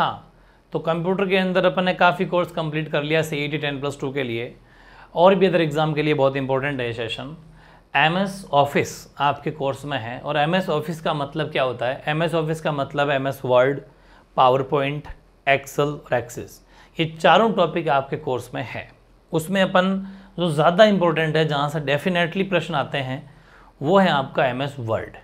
हाँ, तो कंप्यूटर के अंदर अपन ने काफ़ी कोर्स कंप्लीट कर लिया CET 10+2 के लिए और भी अदर एग्ज़ाम के लिए बहुत इंपॉर्टेंट है ये सेशन। MS ऑफिस आपके कोर्स में है और MS ऑफिस का मतलब क्या होता है? MS ऑफिस का मतलब है MS वर्ड, पावरपॉइंट, एक्सेल और एक्सेस, ये चारों टॉपिक आपके कोर्स में है। उसमें अपन जो ज़्यादा इम्पोर्टेंट है, जहाँ से डेफिनेटली प्रश्न आते हैं, वो है आपका MS वर्ड।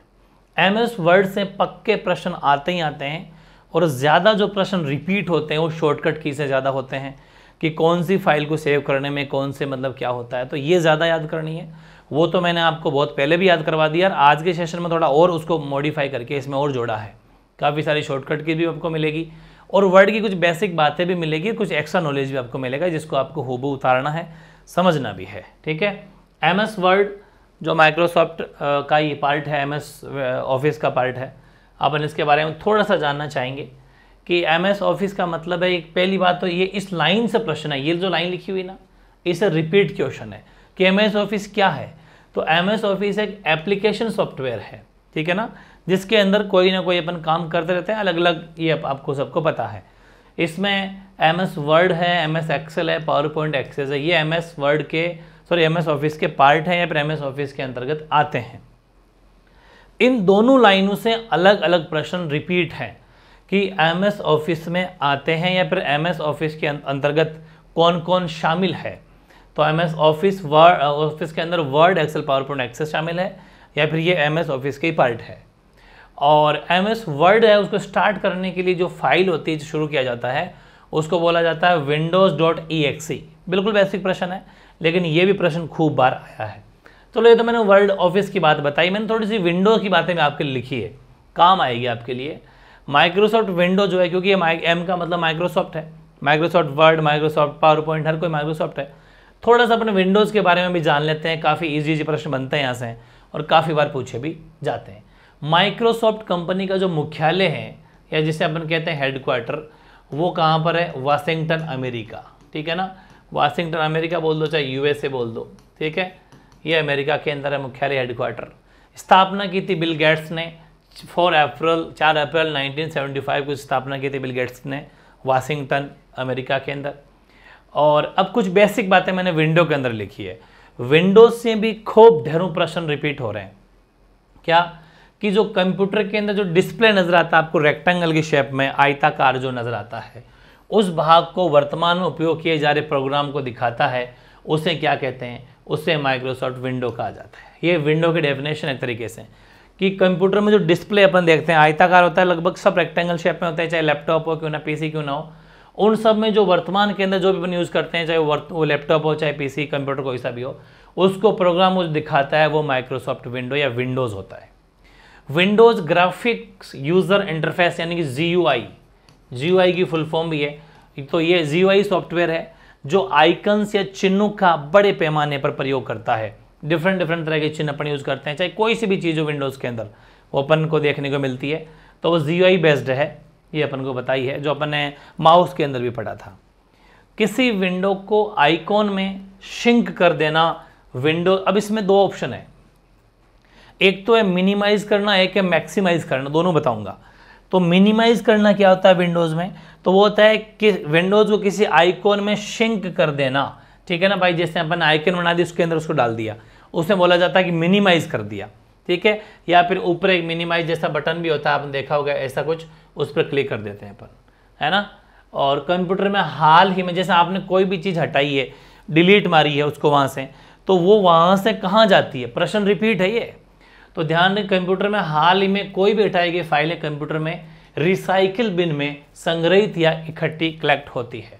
MS वर्ड से पक्के प्रश्न आते ही आते हैं और ज़्यादा जो प्रश्न रिपीट होते हैं वो शॉर्टकट की से ज़्यादा होते हैं कि कौन सी फाइल को सेव करने में कौन से मतलब क्या होता है, तो ये ज़्यादा याद करनी है। वो तो मैंने आपको बहुत पहले भी याद करवा दिया और आज के सेशन में थोड़ा और उसको मॉडिफाई करके इसमें और जोड़ा है। काफ़ी सारी शॉर्टकट की भी आपको मिलेगी और वर्ड की कुछ बेसिक बातें भी मिलेगी, कुछ एक्स्ट्रा नॉलेज भी आपको मिलेगा जिसको आपको हूबहू उतारना है, समझना भी है। ठीक है, MS वर्ड जो माइक्रोसॉफ्ट का ये पार्ट है, MS ऑफिस का पार्ट है, अपन इसके बारे में थोड़ा सा जानना चाहेंगे कि MS ऑफिस का मतलब है। एक पहली बात तो ये इस लाइन से प्रश्न है, ये जो लाइन लिखी हुई ना, इसे रिपीट क्वेश्चन है कि MS ऑफिस क्या है। तो MS ऑफिस एक एप्लीकेशन सॉफ्टवेयर है, ठीक है ना, जिसके अंदर कोई ना कोई अपन काम करते रहते हैं अलग अलग, ये आपको सबको पता है। इसमें MS वर्ड है, MS एक्सेल है, पावरपॉइंट एक्सेस है, ये MS ऑफिस के पार्ट हैं या फिर MS ऑफिस के अंतर्गत आते हैं। इन दोनों लाइनों से अलग अलग प्रश्न रिपीट हैं कि MS ऑफिस में आते हैं या फिर MS ऑफिस के अंतर्गत कौन कौन शामिल है। तो MS ऑफिस वर्ड ऑफिस के अंदर वर्ड, एक्सेल, पावरपॉइंट, एक्सेस शामिल है या फिर ये MS ऑफिस के ही पार्ट है। और MS वर्ड है, उसको स्टार्ट करने के लिए जो फाइल होती है, जो शुरू किया जाता है, उसको बोला जाता है windows.exe। बिल्कुल बेसिक प्रश्न है, लेकिन ये भी प्रश्न खूब बार आया है। चलो, ये तो मैंने वर्ड ऑफिस की बात बताई, मैंने थोड़ी सी विंडो की बातें मैं आपके लिए लिखी है, काम आएगी आपके लिए। माइक्रोसॉफ्ट विंडो जो है, क्योंकि ये M का मतलब माइक्रोसॉफ्ट है, माइक्रोसॉफ्ट वर्ड, माइक्रोसॉफ्ट पावरपॉइंट, हर कोई माइक्रोसॉफ्ट है। थोड़ा सा अपने विंडोज़ के बारे में भी जान लेते हैं, काफ़ी ईजी प्रश्न बनते हैं यहाँ से और काफ़ी बार पूछे भी जाते हैं। माइक्रोसॉफ्ट कंपनी का जो मुख्यालय है या जिसे अपन कहते हैं हेडक्वार्टर, वो कहाँ पर है? वाशिंगटन अमेरिका, ठीक है ना, वाशिंगटन अमेरिका बोल दो चाहे USA बोल दो, ठीक है, ये अमेरिका के अंदर है मुख्यालय, हेडक्वार्टर। स्थापना की थी बिल गेट्स ने 4 अप्रैल 1975 को स्थापना की थी बिल गेट्स ने वाशिंगटन अमेरिका के अंदर। और अब कुछ बेसिक बातें मैंने विंडो के अंदर लिखी है। विंडोज से भी खूब ढेरों प्रश्न रिपीट हो रहे हैं, क्या कि जो कंप्यूटर के अंदर जो डिस्प्ले नज़र आता है आपको, रेक्टेंगल की शेप में आयताकार जो नज़र आता है, उस भाग को वर्तमान में उपयोग किए जा रहे प्रोग्राम को दिखाता है, उसे क्या कहते हैं? उसे माइक्रोसॉफ्ट विंडो कहा जाता है। ये विंडो की डेफिनेशन एक तरीके से कि कंप्यूटर में जो डिस्प्ले अपन देखते हैं आयताकार होता है, लगभग सब रेक्टेंगल शेप में होते हैं, चाहे लैपटॉप हो क्यों ना, PC क्यों ना हो, उन सब में जो वर्तमान के अंदर जो भी अपन यूज़ करते हैं, चाहे वो लैपटॉप हो चाहे PC, कंप्यूटर कोई सा भी हो, उसको प्रोग्राम वो दिखाता है, वो माइक्रोसॉफ्ट विंडो या विंडोज़ होता है। विंडोज़ ग्राफिक्स यूज़र इंटरफेस यानी कि GUI की फुल फॉर्म भी है। तो ये GUI सॉफ्टवेयर है जो आइकन्स या चिन्हों का बड़े पैमाने पर प्रयोग करता है। डिफरेंट तरह के चिन्ह अपन यूज़ करते हैं, चाहे कोई सी भी चीज़ हो विंडोज़ के अंदर, वो अपन को देखने को मिलती है। तो वो GUI बेस्ड है, ये अपन को बताई है, जो अपन ने माउस के अंदर भी पढ़ा था। किसी विंडो को आइकॉन में शिंक कर देना विंडो। अब इसमें दो ऑप्शन है, एक तो है मिनिमाइज करना, एक है मैक्सिमाइज करना, दोनों बताऊंगा। तो मिनिमाइज करना क्या होता है विंडोज़ में? तो वो होता है कि विंडोज़ को किसी आइकॉन में शिंक कर देना, ठीक है ना भाई, जैसे अपन आइकन बना दी उसके अंदर उसको डाल दिया, उसे बोला जाता है कि मिनिमाइज कर दिया, ठीक है। या फिर ऊपर एक मिनिमाइज जैसा बटन भी होता है, आपने देखा होगा ऐसा कुछ, उस पर क्लिक कर देते हैं अपन, है ना। और कंप्यूटर में हाल ही में जैसे आपने कोई भी चीज़ हटाई है, डिलीट मारी है उसको वहाँ से, तो वो वहाँ से कहाँ जाती है? प्रश्न रिपीट है ये, तो ध्यान दें। कंप्यूटर में हाल ही में कोई भी हटाई गई फाइलें कंप्यूटर में रिसाइकिल बिन में संग्रहित या इकट्ठी कलेक्ट होती है।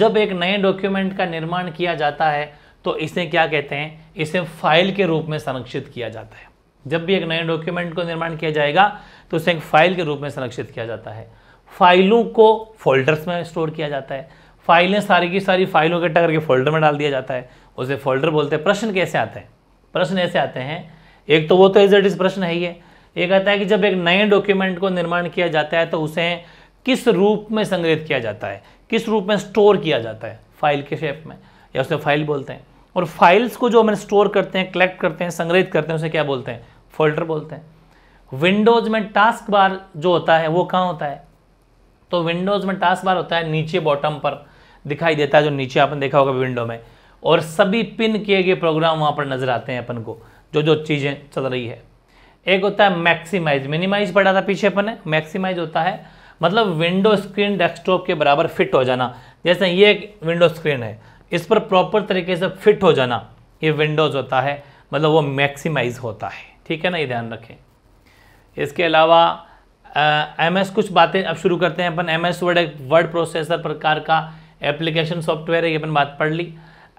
जब एक नए डॉक्यूमेंट का निर्माण किया जाता है तो इसे क्या कहते हैं? इसे फाइल के रूप में संरक्षित किया जाता है। जब भी एक नए डॉक्यूमेंट को निर्माण किया जाएगा तो उसे एक फाइल के रूप में संरक्षित किया जाता है। फाइलों को फोल्डर्स में स्टोर किया जाता है, फाइलें सारी की सारी फाइलों को इकट्ठा करके फोल्डर में डाल दिया जाता है, उसे फोल्डर बोलते हैं। प्रश्न कैसे आते हैं? प्रश्न ऐसे आते हैं, एक तो वो तो एज इट इज प्रश्न है ही है। एक आता है कि जब एक नए डॉक्यूमेंट को निर्माण किया जाता है तो उसे किस रूप में संग्रहित किया जाता है, किस रूप में स्टोर किया जाता है? फाइल के शेप में, या उसे फाइल बोलते हैं। और फाइल्स को जो हम स्टोर करते हैं, कलेक्ट करते हैं, संग्रहित करते हैं, उसे क्या बोलते हैं? फोल्डर बोलते हैं। विंडोज़ में टास्क बार जो होता है वो कहाँ होता है? तो विंडोज़ में टास्क बार होता है, नीचे बॉटम पर दिखाई देता है, जो नीचे आपने देखा होगा विंडो में, और सभी पिन किए गए प्रोग्राम वहाँ पर नजर आते हैं अपन को, जो जो चीज़ें चल रही है। एक होता है मैक्सिमाइज, मिनिमाइज पढ़ा था पीछे अपन ने, मैक्सिमाइज होता है मतलब विंडो स्क्रीन डेस्कटॉप के बराबर फिट हो जाना। जैसे ये एक विंडो स्क्रीन है, इस पर प्रॉपर तरीके से फिट हो जाना, ये विंडोज़ होता है, मतलब वो मैक्सिमाइज होता है, ठीक है ना, ये ध्यान रखें। इसके अलावा एमएस, कुछ बातें अब शुरू करते हैं अपन। एमएस वर्ड एक वर्ड प्रोसेसर प्रकार का एप्लीकेशन सॉफ्टवेयर है, ये अपन बात पढ़ ली।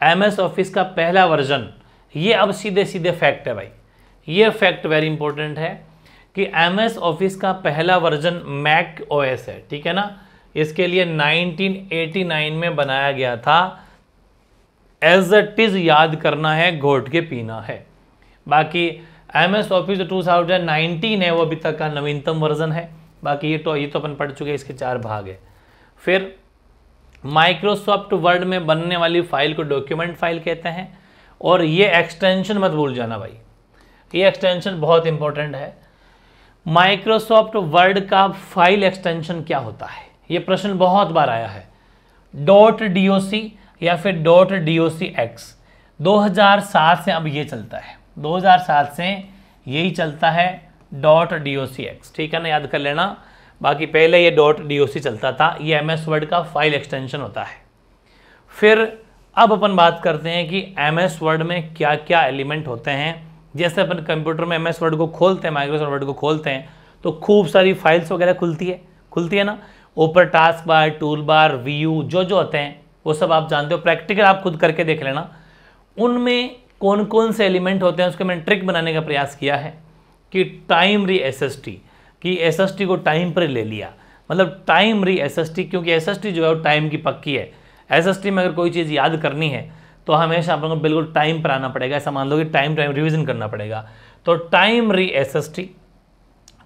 एमएस ऑफिस का पहला वर्जन, ये अब सीधे सीधे फैक्ट है भाई, ये फैक्ट वेरी इंपॉर्टेंट है कि एमएस ऑफिस का पहला वर्जन मैक ओएस है, ठीक है ना। इसके लिए 1989 में बनाया गया था। एज इट इज याद करना है, घोट के पीना है। बाकी एमएस ऑफिस जो 2019 है वो अभी तक का नवीनतम वर्जन है। बाकी ये तो अपन पढ़ चुके हैं, इसके 4 भाग है। फिर माइक्रोसॉफ्ट वर्ड में बनने वाली फाइल को डॉक्यूमेंट फाइल कहते हैं, और ये एक्सटेंशन मत भूल जाना भाई, ये एक्सटेंशन बहुत इंपॉर्टेंट है। माइक्रोसॉफ्ट वर्ड का फाइल एक्सटेंशन क्या होता है, ये प्रश्न बहुत बार आया है। .doc या फिर .docx 2007 से अब ये चलता है, 2007 से यही चलता है .docx, ठीक है ना, याद कर लेना। बाकी पहले ये .doc चलता था, ये MS वर्ड का फाइल एक्सटेंशन होता है। फिर अब अपन बात करते हैं कि MS वर्ड में क्या क्या एलिमेंट होते हैं। जैसे अपन कंप्यूटर में MS वर्ड को खोलते हैं, माइक्रोसॉफ्ट वर्ड को खोलते हैं, तो खूब सारी फाइल्स वगैरह खुलती है ना। ऊपर task bar, tool bar, view, जो जो होते हैं वो सब आप जानते हो, प्रैक्टिकल आप खुद करके देख लेना उनमें कौन कौन से एलिमेंट होते हैं। उसके मैंने ट्रिक बनाने का प्रयास किया है कि टाइम री SST, कि SST को टाइम पर ले लिया, मतलब टाइम री SST, क्योंकि SST जो है वो टाइम की पक्की है। SST में अगर कोई चीज़ याद करनी है तो हमेशा आप लोगों को बिल्कुल टाइम पर आना पड़ेगा, ऐसा मान लो कि टाइम रिविजन करना पड़ेगा। तो टाइम री SST,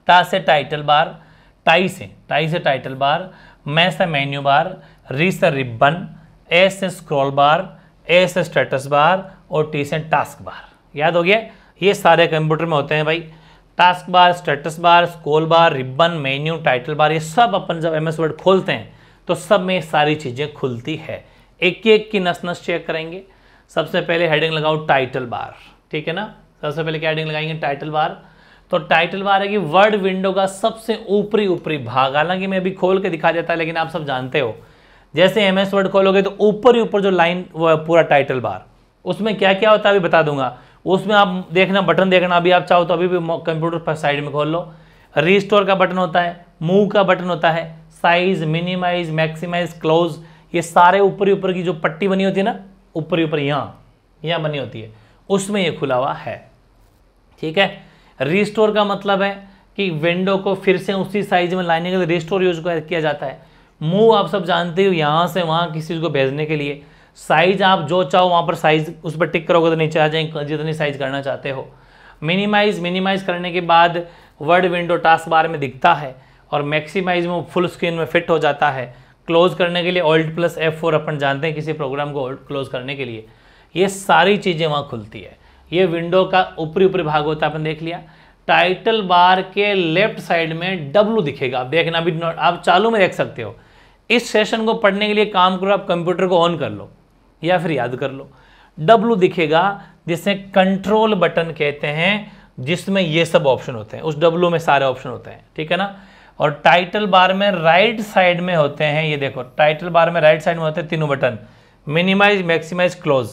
टा से टाइटल बार, टाई से टाइटल बार, मैं से मेन्यू बार, री से रिबन, ए से स्क्रॉल बार, ए से स्टेटस बार, और टी से टास्क बार। याद हो गया, ये सारे कंप्यूटर में होते हैं भाई। Task bar, status bar, scroll bar, ribbon, menu, title bar, ये सब अपन जब MS वर्ड खोलते हैं तो सब में सारी चीज़ें खुलती है। एक एक की नस चेक करेंगे। सबसे पहले हेडिंग लगाओ टाइटल बार, ठीक है ना। सबसे पहले क्या हेडिंग लगाएंगे, टाइटल बार। तो टाइटल बार है कि वर्ड विंडो का सबसे ऊपरी भाग, हालांकि मैं अभी खोल के दिखा देता है, लेकिन आप सब जानते हो जैसे MS वर्ड खोलोगे तो ऊपर जो लाइन वो पूरा टाइटल बार, उसमें क्या क्या होता है अभी बता दूंगा। उसमें आप देखना, बटन देखना, अभी आप चाहो तो अभी भी कंप्यूटर पर साइड में खोल लो। रिस्टोर का बटन होता है, मूव का बटन होता है, साइज, मिनिमाइज, मैक्सिमाइज, क्लोज, ये सारे ऊपर की जो पट्टी बनी होती है ना, ऊपर यहाँ बनी होती है, उसमें ये खुला हुआ है, ठीक है। रिस्टोर का मतलब है कि विंडो को फिर से उसी साइज में लाने के लिए रिस्टोर यूज किया जाता है। मूव आप सब जानते हो, यहाँ से वहाँ किसी चीज़ को भेजने के लिए। साइज, आप जो चाहो वहाँ पर साइज, उस पर टिक करोगे तो नीचे आ जाएंगे जितनी साइज करना चाहते हो। मिनिमाइज करने के बाद वर्ड विंडो टास्क बार में दिखता है, और मैक्सिमाइज में फुल स्क्रीन में फिट हो जाता है। क्लोज करने के लिए Alt+F4, अपन जानते हैं किसी प्रोग्राम को क्लोज करने के लिए। ये सारी चीज़ें वहाँ खुलती है। ये विंडो का ऊपरी भाग होता है, अपन देख लिया। टाइटल बार के लेफ्ट साइड में W दिखेगा, आप देखना, अभी आप चालू में देख सकते हो। इस सेशन को पढ़ने के लिए काम करो, आप कंप्यूटर को ऑन कर लो या फिर याद कर लो, W दिखेगा, जिसे कंट्रोल बटन कहते हैं, जिसमें ये सब ऑप्शन होते हैं। उस W में सारे ऑप्शन होते हैं, ठीक है ना। और टाइटल बार में राइट साइड में होते हैं, ये देखो टाइटल बार में राइट साइड में होते हैं तीनों button, minimise, maximise, close.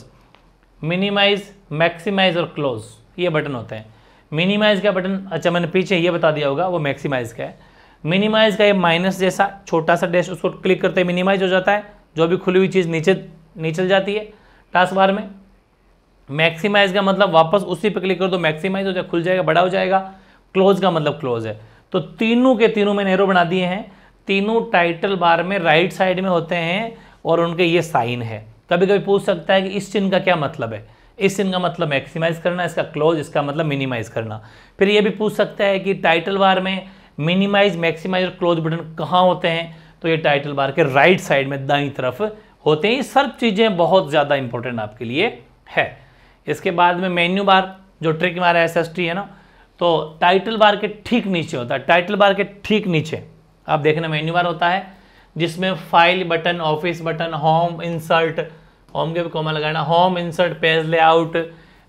Minimise, maximise और क्लोज ये बटन होते हैं। मिनिमाइज का बटन, अच्छा मैंने पीछे ये बता दिया होगा, वो मैक्सिमाइज का है। मिनिमाइज का ये माइनस जैसा छोटा सा डैश, उसको क्लिक करते ही मिनिमाइज हो जाता है, जो भी खुली हुई चीज़ नीचे जाती है टास्क बार में। मैक्सिमाइज का मतलब वापस उसी पर क्लिक करो तो मैक्सिमाइज हो जाए, खुल जाएगा, बड़ा हो जाएगा। क्लोज का मतलब क्लोज है। तो तीनों के तीनों मैंने एरो बना दिए हैं, तीनों टाइटल बार में राइट साइड में होते हैं, और उनके ये साइन है। कभी कभी पूछ सकता है कि इस चिन्ह का क्या मतलब है, इस चिन्ह का मतलब मैक्सिमाइज करना, इसका क्लोज, इसका मतलब मिनिमाइज करना। फिर ये भी पूछ सकता है कि टाइटल बार में मिनिमाइज, मैक्सिमाइज और क्लोज बटन कहाँ होते हैं, तो ये टाइटल बार के राइट साइड में दाईं तरफ होते हैं। ये सब चीज़ें बहुत ज़्यादा इंपॉर्टेंट आपके लिए है। इसके बाद में मेन्यू बार, जो ट्रिक हमारा SST है ना, तो टाइटल बार के ठीक नीचे होता है। टाइटल बार के ठीक नीचे आप देखना मेन्यू बार होता है, जिसमें file button, office button, home, insert, home के भी कॉमा लगाना, home, insert, page layout,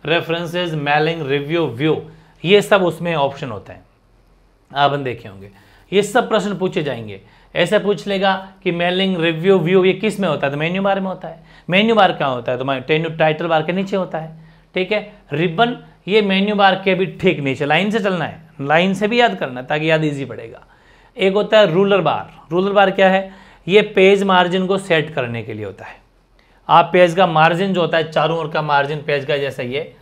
references, mailing, review, view, ये सब उसमें ऑप्शन होता है। आप हम देखे होंगे ये सब प्रश्न पूछे जाएंगे। ऐसा पूछ लेगा कि मेलिंग, रिव्यू, व्यू ये किस में होता है, तो मेन्यू बार में होता है। मेन्यू बार कहाँ होता है, तो मेन्यू टाइटल बार के नीचे होता है, ठीक है। रिबन ये मेन्यू बार के भी ठीक नीचे, लाइन से चलना है, लाइन से भी याद करना है ताकि याद ईजी पड़ेगा। एक होता है रूलर बार। रूलर बार क्या है, ये पेज मार्जिन को सेट करने के लिए होता है। आप पेज का मार्जिन जो होता है, चारों ओर का मार्जिन पेज का, जैसा ये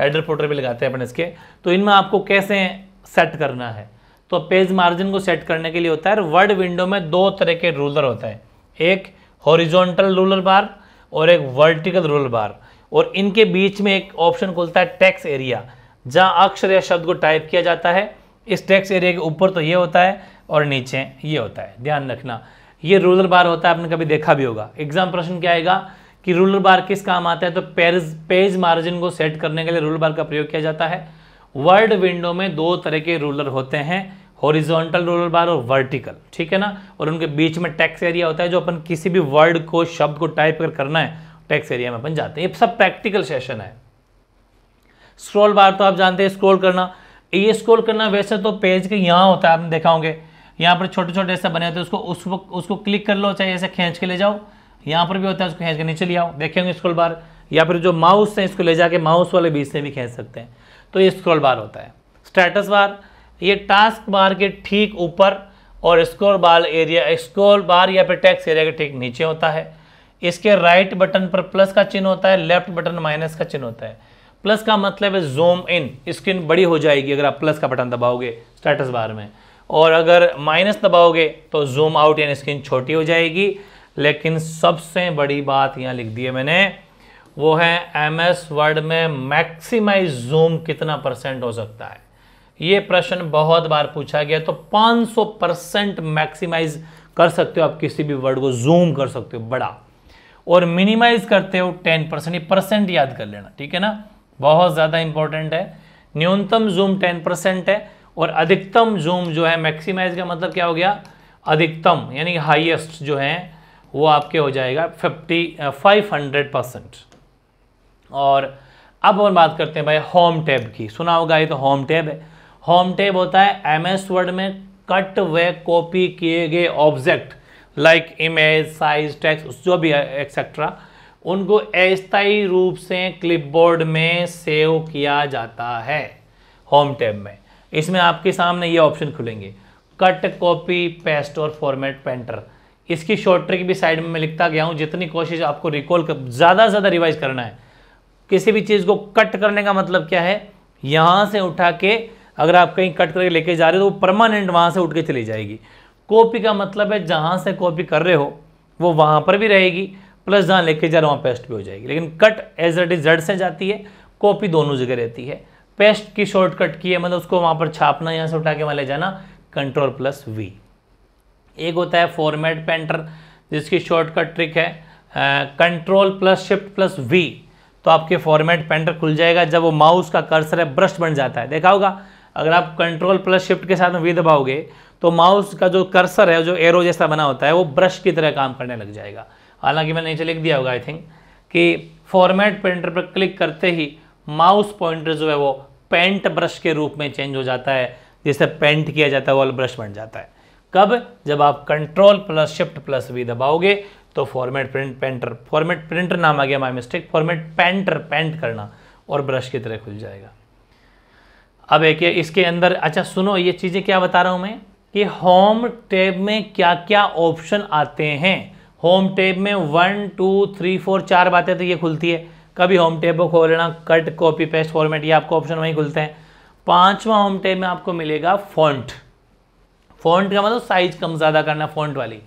हेडर फुटर भी लगाते हैं अपन इसके, तो इनमें आपको कैसे सेट करना है, तो पेज मार्जिन को सेट करने के लिए होता है। वर्ड विंडो में दो तरह के रूलर होता है, एक हॉरिजॉन्टल रूलर बार और एक वर्टिकल रूलर बार, और इनके बीच में एक ऑप्शन खुलता है टेक्स्ट एरिया, जहाँ अक्षर या शब्द को टाइप किया जाता है। इस टेक्स्ट एरिया के ऊपर तो ये होता है और नीचे ये होता है, ध्यान रखना। ये रूलर बार होता है, आपने कभी देखा भी होगा। एग्जाम प्रश्न क्या आएगा कि रूलर बार किस काम आता है, तो पेज मार्जिन को सेट करने के लिए रूलर बार का प्रयोग किया जाता है। वर्ड विंडो में दो तरह के रूलर होते हैं, हॉरिजॉन्टल रूलर बार और वर्टिकल, ठीक है ना, और उनके बीच में टेक्स्ट एरिया होता है, जो अपन किसी भी वर्ड को, शब्द को टाइप कर करना है टेक्स्ट एरिया में अपन जाते हैं। ये सब प्रैक्टिकल सेशन है। स्क्रॉल बार तो आप जानते हैं, स्क्रॉल करना, ये स्क्रॉल करना वैसे तो पेज के यहाँ होता है, आपने देखा होंगे यहाँ पर छोटे छोटे ऐसे बने होते हैं, उसको क्लिक कर लो, चाहे ऐसे खींच के ले जाओ, यहाँ पर भी होता है उसको खींच के नीचे ले आओ, देखेंगे स्क्रॉल बार, या फिर जो माउस है इसको ले जाके माउस वाले बीच से भी खींच सकते हैं, तो ये स्क्रॉल बार होता है। स्टेटस बार ये टास्क बार के ठीक ऊपर और scroll bar area, scroll bar या फिर टेक्स्ट एरिया के ठीक नीचे होता है। इसके राइट बटन पर प्लस का चिन्ह होता है, लेफ्ट बटन माइनस का चिन्ह होता है। प्लस का मतलब है जूम इन, स्क्रीन बड़ी हो जाएगी अगर आप प्लस का बटन दबाओगे स्टेटस बार में, और अगर माइनस दबाओगे तो जूम आउट यानी स्क्रीन छोटी हो जाएगी। लेकिन सबसे बड़ी बात यहाँ लिख दी है मैंने, वो है एमएस वर्ड में मैक्सिमाइज जूम कितना % हो सकता है। ये प्रश्न बहुत बार पूछा गया, तो 500% मैक्सिमाइज कर सकते हो आप किसी भी वर्ड को, जूम कर सकते हो बड़ा, और मिनिमाइज करते हो 10%। ये % याद कर लेना, ठीक है ना, बहुत ज़्यादा इंपॉर्टेंट है। न्यूनतम जूम 10% है और अधिकतम जूम जो है, मैक्सिमाइज का मतलब क्या हो गया, अधिकतम यानी हाईएस्ट जो है वो आपके हो जाएगा 500%। और अब हम बात करते हैं भाई होम टैब की, सुना होगा ये तो होम टैब है। होम टैब होता है एमएस वर्ड में कट व कॉपी किए गए object like image, size, text जो भी एक्सेट्रा, उनको अस्थायी रूप से क्लिपबोर्ड में सेव किया जाता है होम टैब में। इसमें आपके सामने ये ऑप्शन खुलेंगे, कट, कॉपी, पेस्ट और फॉर्मेट पेंटर। इसकी शॉर्ट ट्रिक भी साइड में मैं लिखता गया हूँ, जितनी कोशिश आपको रिकॉल कर, ज़्यादा से ज़्यादा रिवाइज करना है। किसी भी चीज़ को कट करने का मतलब क्या है, यहाँ से उठा के अगर आप कहीं कट करके लेके जा रहे हो तो वो परमानेंट वहाँ से उठ के चली जाएगी। कॉपी का मतलब है जहाँ से कॉपी कर रहे हो वो वहाँ पर भी रहेगी, प्लस जहाँ लेके जा रहा हूँ पेस्ट भी हो जाएगी। लेकिन कट एज इट इज जड़ से जाती है, कॉपी दोनों जगह रहती है। पेस्ट की शॉर्टकट की है, मतलब उसको वहाँ पर छापना, यहाँ से उठा के वहाँ ले जाना, Ctrl+V। एक होता है फॉर्मेट पेंटर, जिसकी शॉर्टकट ट्रिक है Ctrl+Shift+V, तो आपके फॉर्मेट पेंटर खुल जाएगा। जब वो माउस का कर्सर है ब्रश बन जाता है, देखा होगा, अगर आप Ctrl+Shift के साथ में V दबाओगे तो माउस का जो कर्सर है, जो एरो जैसा बना होता है, वो ब्रश की तरह काम करने लग जाएगा। हालांकि मैंने नीचे लिख दिया होगा आई थिंक कि फॉर्मेट पेंटर पर क्लिक करते ही माउस पॉइंटर जो है वो पेंट ब्रश के रूप में चेंज हो जाता है, जिसे पेंट किया जाता है वो ब्रश बन जाता है। कब, जब आप Ctrl+Shift+V दबाओगे तो फॉर्मेट पेंटर नाम आ गया, my mistake, format painter, paint करना, और ब्रश की तरह खुल जाएगा। अब एक इसके अंदर, अच्छा सुनो ये चीज़ें क्या बता रहा हूँ मैं कि होम टैब में क्या क्या ऑप्शन आते हैं। होम टैब में 1, 2, 3, 4 बातें तो ये खुलती है, कभी होम टैब को खोल लेना, कट, कॉपी, पेस्ट, फॉर्मेट, ये आपको ऑप्शन वहीं खुलते हैं। 5वां होम टैब में आपको मिलेगा फॉन्ट। फॉन्ट का मतलब साइज कम ज़्यादा करना, फॉन्ट वाली।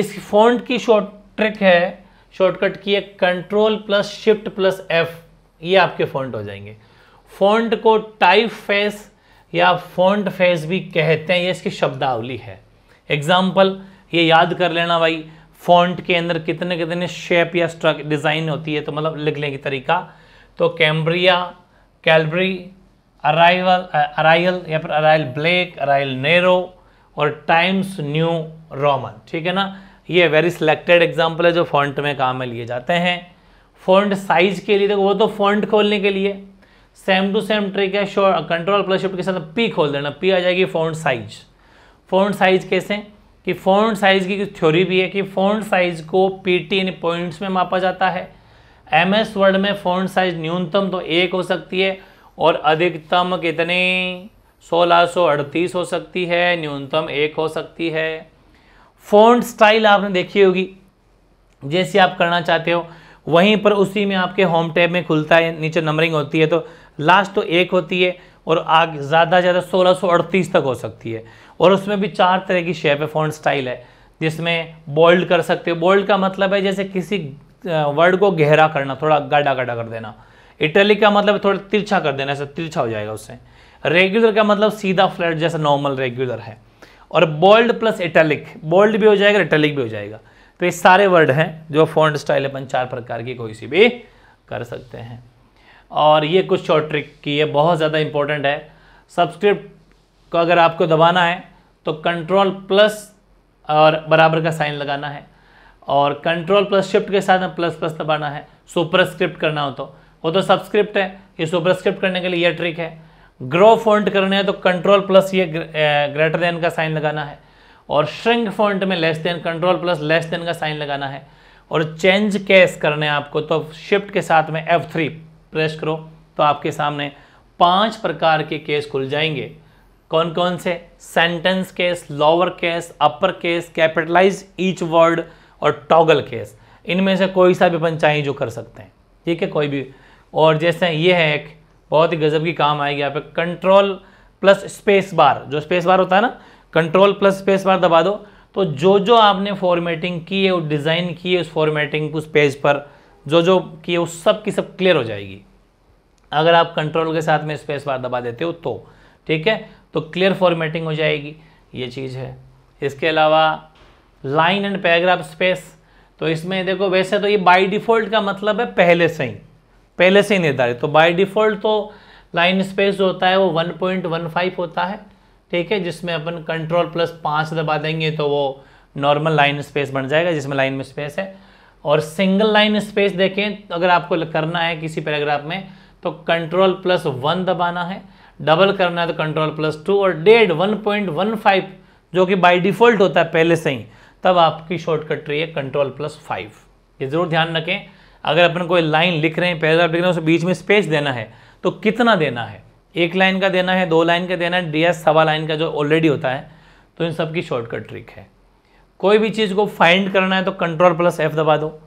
इस फॉन्ट की शॉर्टकट की है Ctrl+Shift+F, ये आपके फॉन्ट हो जाएंगे। फॉन्ट को टाइप फेस या फॉन्ट फेस भी कहते हैं, ये इसकी शब्दावली है। एग्जाम्पल ये याद कर लेना भाई, फॉन्ट के अंदर कितने कितने शेप या डिज़ाइन होती है, तो मतलब लिखने की तरीका, तो कैम्ब्रिया, कैलिब्री, अरायल या फिर अरायल ब्लैक, अरायल नेरो और टाइम्स न्यू रोमन, ठीक है ना। ये वेरी सिलेक्टेड एग्जाम्पल है जो फॉन्ट में काम में लिए जाते हैं। फॉन्ट साइज के लिए देखो, वो तो फॉन्ट खोलने के लिए सेम टू सेम ट्रिक है, कंट्रोल प्लस शिफ्ट के साथ पी खोल देना, पी आ जाएगी फॉन्ट साइज। फॉन्ट साइज कैसे कि फॉन्ट साइज की कुछ थ्योरी भी है कि फॉन्ट साइज को पीटी यानी पॉइंट्स में मापा जाता है। एमएस वर्ड में फॉन्ट साइज न्यूनतम तो 1 हो सकती है और अधिकतम कितने 1638 हो सकती है, न्यूनतम 1 हो सकती है। फॉन्ट स्टाइल आपने देखी होगी, जैसे आप करना चाहते हो वहीं पर उसी में आपके होम टैब में खुलता है, नीचे नंबरिंग होती है तो लास्ट तो 1 होती है और आगे ज़्यादा ज़्यादा 1638 तक हो सकती है। और उसमें भी 4 तरह की शेप है, फॉन्ट स्टाइल है, जिसमें बोल्ड कर सकते हो। बोल्ड का मतलब है जैसे किसी वर्ड को गहरा करना, थोड़ा गाढ़ा गाढ़ा कर देना। इटैलिक का मतलब थोड़ा तिरछा कर देना, ऐसा तिरछा हो जाएगा उससे। रेगुलर का मतलब सीधा फ्लैट जैसा नॉर्मल रेगुलर है। और बोल्ड प्लस इटैलिक, बोल्ड भी हो जाएगा इटैलिक भी हो जाएगा। तो ये सारे वर्ड हैं जो फॉन्ट स्टाइल अपन 4 प्रकार की कोई सी भी कर सकते हैं। और ये कुछ शॉर्ट ट्रिक की है, बहुत ज़्यादा इंपॉर्टेंट है। सब्सक्रिप्ट को अगर आपको दबाना है तो कंट्रोल प्लस और बराबर का साइन लगाना है, और कंट्रोल प्लस शिफ्ट के साथ प्लस प्लस दबाना है। सुपरस्क्रिप्ट करना हो तो वो तो सब्सक्रिप्ट है, ये सुपरस्क्रिप्ट करने के लिए ये ट्रिक है। ग्रो फॉन्ट करने हैं तो कंट्रोल प्लस ये ग्रेटर देन का साइन लगाना है, और श्रिंक फॉन्ट में less than control plus less than का साइन लगाना है। और चेंज केस करने हैं आपको तो शिफ्ट के साथ में F3 प्रेस करो तो आपके सामने 5 प्रकार के केस खुल जाएंगे। कौन कौन से? Sentence case, lower case, upper case, capitalise each word और टॉगल केस। इनमें से कोई सा भी अपन चाहिए जो कर सकते हैं, ठीक है, कोई भी। और जैसे ये है एक बहुत ही गजब की काम आएगी यहाँ पे, कंट्रोल प्लस स्पेस बार, जो स्पेस बार होता है ना, कंट्रोल प्लस स्पेस बार दबा दो तो जो जो आपने फॉर्मेटिंग की है, वो डिज़ाइन की है, उस फॉर्मेटिंग उस पेज पर जो जो की है उस सब की सब क्लियर हो जाएगी। अगर आप कंट्रोल के साथ में स्पेस बार दबा देते हो तो ठीक है, तो क्लियर फॉर्मेटिंग हो जाएगी, ये चीज़ है। इसके अलावा लाइन एंड पैराग्राफ स्पेस, तो इसमें देखो वैसे तो ये बाय डिफ़ॉल्ट का मतलब है पहले से ही निर्धारित, तो बाय डिफ़ॉल्ट तो लाइन स्पेस जो होता है वो 1.15 होता है, ठीक है, जिसमें अपन कंट्रोल प्लस 5 दबा देंगे तो वो नॉर्मल लाइन स्पेस बन जाएगा जिसमें लाइन में स्पेस है। और सिंगल लाइन स्पेस देखें तो अगर आपको करना है किसी पैराग्राफ में तो कंट्रोल प्लस 1 दबाना है, डबल करना है तो कंट्रोल प्लस 2 और डेढ़ 1.15 जो कि बाय डिफ़ॉल्ट होता है पहले से ही, तब आपकी शॉर्टकट रही है कंट्रोल प्लस 5। ये ज़रूर ध्यान रखें, अगर अपन कोई लाइन लिख रहे हैं, पैराग्राफ लिख रहे हैं, उसमें बीच में स्पेस देना है तो कितना देना है, 1 लाइन का देना है, 2 लाइन का देना है, DS 1.25 लाइन का जो ऑलरेडी होता है, तो इन सब की शॉर्टकट ट्रिक है। कोई भी चीज़ को फाइंड करना है तो कंट्रोल प्लस F दबा दो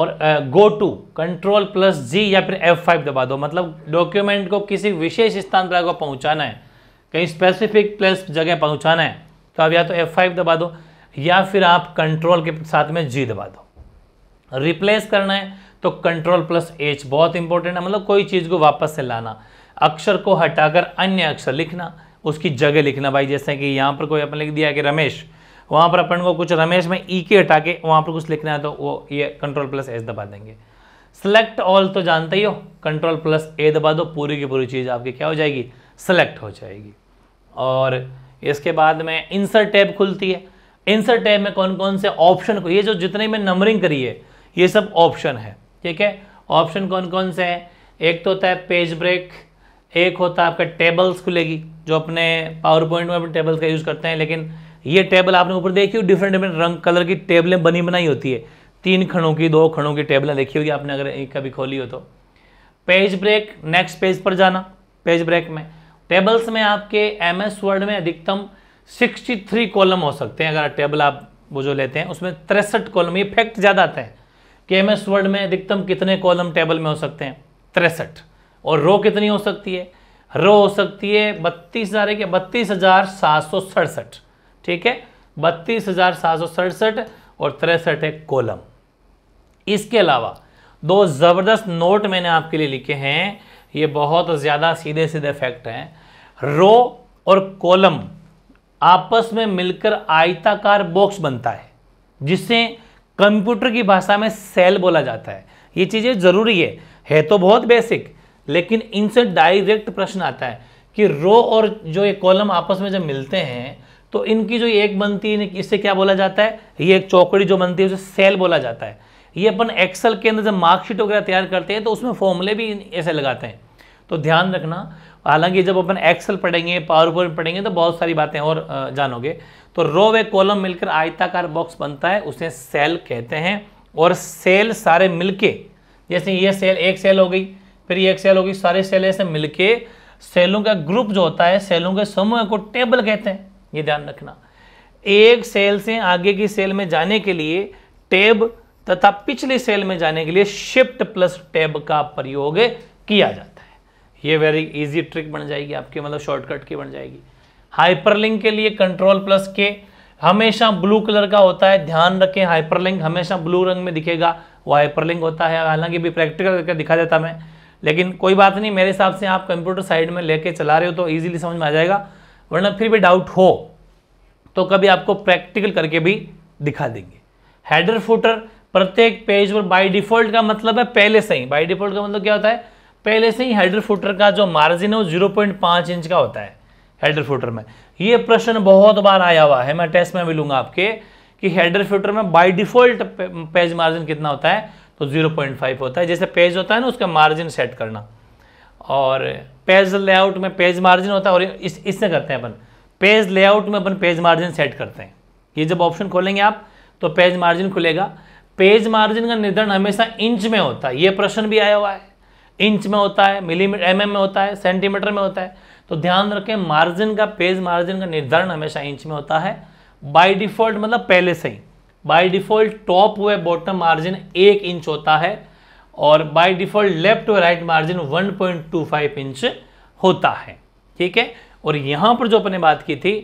और go to control plus G या फिर F5 दबा दो। मतलब डॉक्यूमेंट को किसी विशेष स्थान पर आपको पहुँचाना है, कहीं स्पेसिफिक प्लेस जगह पहुँचाना है तो आप या तो F5 दबा दो या फिर आप कंट्रोल के साथ में G दबा दो। रिप्लेस करना है तो कंट्रोल प्लस H बहुत इंपॉर्टेंट है, मतलब कोई चीज़ को वापस से लाना, अक्षर को हटाकर अन्य अक्षर लिखना, उसकी जगह लिखना। भाई जैसे कि यहाँ पर कोई अपन लिख दिया कि रमेश, वहाँ पर अपन को कुछ रमेश में EK हटा के वहाँ पर कुछ लिखना है तो वो ये कंट्रोल प्लस H दबा देंगे। सेलेक्ट ऑल तो जानते ही हो, कंट्रोल प्लस A दबा दो, पूरी की पूरी चीज़ आपकी क्या हो जाएगी, सेलेक्ट हो जाएगी। और इसके बाद में इंसर्ट टैब खुलती है। इंसर्ट टैब में कौन कौन से ऑप्शन को, ये जो जितने में नंबरिंग करी है ये सब ऑप्शन है, ठीक है। ऑप्शन कौन कौन से हैं, एक तो होता है पेज ब्रेक, एक होता है आपका टेबल्स खुलेगी जो अपने पावर पॉइंट में अपने टेबल्स का यूज़ करते हैं, लेकिन ये टेबल आपने ऊपर देखी हो, डिफरेंट डिफरेंट रंग कलर की टेबलें बनी बनाई होती है, 3 खणों की 2 खणों की टेबलें देखी होगी आपने अगर एक कभी खोली हो तो। पेज ब्रेक, नेक्स्ट पेज पर जाना। पेज ब्रेक में टेबल्स में आपके MS वर्ड में अधिकतम 63 कॉलम हो सकते हैं, अगर टेबल आप वो जो लेते हैं उसमें 63 कॉलम, ये फैक्ट ज़्यादा आता है कि MS वर्ड में अधिकतम कितने कॉलम टेबल में हो सकते हैं, 63। और रो कितनी हो सकती है, रो हो सकती है 32,767, ठीक है, 32,767 और 63 है कॉलम। इसके अलावा 2 ज़बरदस्त नोट मैंने आपके लिए लिखे हैं, ये बहुत ज़्यादा सीधे सीधे फैक्ट हैं। रो और कॉलम आपस में मिलकर आयताकार बॉक्स बनता है जिससे कंप्यूटर की भाषा में सेल बोला जाता है। ये चीज़ें ज़रूरी है तो बहुत बेसिक, लेकिन इनसे डायरेक्ट प्रश्न आता है कि रो और जो ये कॉलम आपस में जब मिलते हैं तो इनकी जो एक बनती है इससे क्या बोला जाता है, ये एक चौकड़ी जो बनती है उसे सेल बोला जाता है। ये अपन एक्सेल के अंदर जब मार्कशीट वगैरह तैयार करते हैं तो उसमें फॉर्मूले भी ऐसे लगाते हैं, तो ध्यान रखना। हालांकि जब अपन एक्सेल पढ़ेंगे, पावरपॉइंट पढ़ेंगे तो बहुत सारी बातें और जानोगे। तो रो व कॉलम मिलकर आयताकार बॉक्स बनता है, उसे सेल कहते हैं। और सेल सारे मिलके, जैसे ये सेल एक सेल हो गई, फिर ये एक सेल हो गई, सारे सेल ऐसे मिलके सेलों का ग्रुप जो होता है, सेलों के समूह को टेबल कहते हैं। ये ध्यान रखना, एक सेल से आगे की सेल में जाने के लिए टेब तथा पिछली सेल में जाने के लिए शिफ्ट प्लस टेब का प्रयोग किया जाता है। ये वेरी इजी ट्रिक बन जाएगी आपके, मतलब शॉर्टकट की बन जाएगी। हाइपरलिंक के लिए कंट्रोल प्लस के, हमेशा ब्लू कलर का होता है, ध्यान रखें। हाइपरलिंक हमेशा ब्लू रंग में दिखेगा, वो हाइपरलिंक होता है। हालांकि भी प्रैक्टिकल करके दिखा देता मैं, लेकिन कोई बात नहीं, मेरे हिसाब से आप कंप्यूटर साइड में लेके चला रहे हो तो ईजिली समझ में आ जाएगा, वरना फिर भी डाउट हो तो कभी आपको प्रैक्टिकल करके भी दिखा देंगे। हेडर फुटर, प्रत्येक पेज पर बाय डिफॉल्ट का मतलब है पहले से ही, बाय डिफॉल्ट का मतलब क्या होता है, पहले से ही हेडर फुटर का जो मार्जिन है वो 0.5 इंच का होता है हेडर फुटर में। ये प्रश्न बहुत बार आया हुआ है, मैं टेस्ट में भी लूँगा आपके, कि हेडर फुटर में बाय डिफॉल्ट पेज मार्जिन कितना होता है, तो 0.5 होता है। जैसे पेज होता है ना, उसका मार्जिन सेट करना। और पेज लेआउट में पेज मार्जिन होता है, और इससे करते हैं अपन, पेज लेआउट में अपन पेज मार्जिन सेट करते हैं। ये जब ऑप्शन खोलेंगे आप तो पेज मार्जिन खुलेगा। पेज मार्जिन का निर्धारण हमेशा इंच में होता है, ये प्रश्न भी आया हुआ है। इंच में होता है, मिलीमीटर mm में होता है, सेंटीमीटर में होता है। तो ध्यान रखें, मार्जिन का, पेज मार्जिन का निर्धारण हमेशा इंच में होता है। बाय डिफॉल्ट मतलब पहले से ही, बाय डिफॉल्ट टॉप व बॉटम मार्जिन 1 इंच होता है, और बाय डिफॉल्ट लेफ्ट व राइट मार्जिन 1.25 इंच होता है। ठीक है। और यहाँ पर जो अपने बात की थी,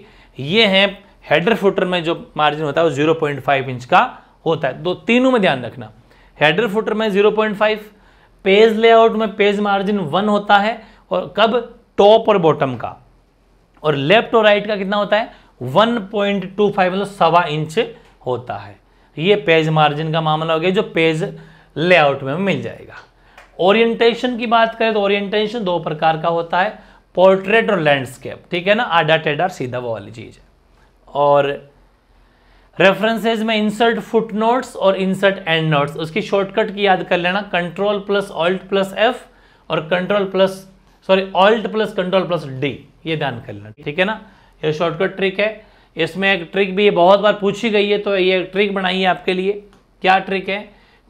ये है हेडर फुटर में जो मार्जिन होता है वो 0.5 इंच का होता है। दो तीनों में ध्यान रखना, हेडर फुटर में 0.5, पेज लेआउट में पेज मार्जिन 1 होता है, और कब, टॉप और बॉटम का, और लेफ्ट और राइट का कितना होता है, 1.25 मतलब 1.25 इंच होता है। ये पेज मार्जिन का मामला हो गया जो पेज लेआउट में मिल जाएगा। ओरिएंटेशन की बात करें तो ओरिएंटेशन 2 प्रकार का होता है, पोर्ट्रेट और लैंडस्केप। ठीक है ना, आधा टेढ़ा सीधा वो वाली चीज है। और रेफरेंसेज में इंसर्ट फुटनोट्स और इंसर्ट एंड नोट्स, उसकी शॉर्टकट की याद कर लेना, control plus alt plus F और alt plus control plus D, ये ध्यान कर लेना। ठीक है ना, ये शॉर्टकट ट्रिक है। इसमें एक ट्रिक भी बहुत बार पूछी गई है, तो ये ट्रिक बनाई है आपके लिए। क्या ट्रिक है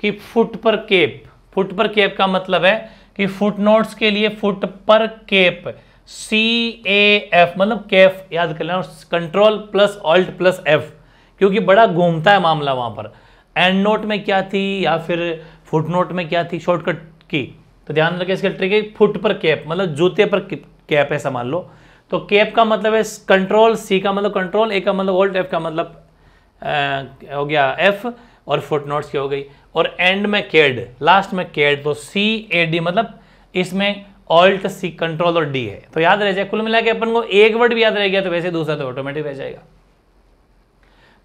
कि फुट पर कैप, फुट पर कैप का मतलब है कि फुटनोट्स के लिए फुट पर कैप CAF मतलब कैफ याद कर लेना, control plus alt plus F, क्योंकि बड़ा घूमता है मामला वहाँ पर। एंड नोट में क्या थी या फिर फुटनोट में क्या थी शॉर्टकट की, तो ध्यान रखें इसका ट्रिक है फुट पर कैप, मतलब जूते पर कैप है मान लो। तो कैप का मतलब है कंट्रोल C का मतलब कंट्रोल, A का मतलब ऑल्ट, F का मतलब हो गया F, और फुटनोट्स की हो गई। और एंड में कैड, लास्ट में कैड, तो CAD मतलब इसमें ऑल्ट C कंट्रोल और D है। तो याद रह जाए, कुल मिला के अपन को एक वर्ड भी याद रह गया तो वैसे दूसरा तो ऑटोमेटिक रह जाएगा।